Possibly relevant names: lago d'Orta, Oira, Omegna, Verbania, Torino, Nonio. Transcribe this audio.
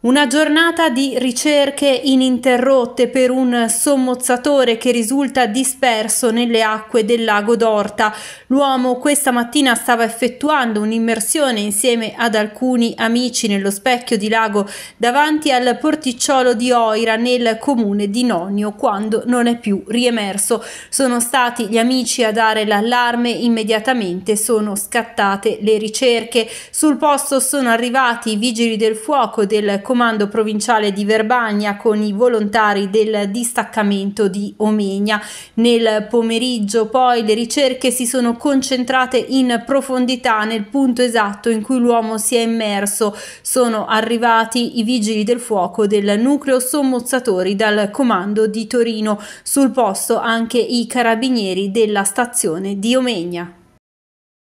Una giornata di ricerche ininterrotte per un sommozzatore che risulta disperso nelle acque del lago d'Orta. L'uomo questa mattina stava effettuando un'immersione insieme ad alcuni amici nello specchio di lago davanti al porticciolo di Oira nel comune di Nonio, quando non è più riemerso. Sono stati gli amici a dare l'allarme, immediatamente sono scattate le ricerche. Sul posto sono arrivati i vigili del fuoco del comando provinciale di Verbania con i volontari del distaccamento di Omegna. Nel pomeriggio poi le ricerche si sono concentrate in profondità nel punto esatto in cui l'uomo si è immerso. Sono arrivati i vigili del fuoco del nucleo sommozzatori dal comando di Torino, sul posto anche i carabinieri della stazione di Omegna.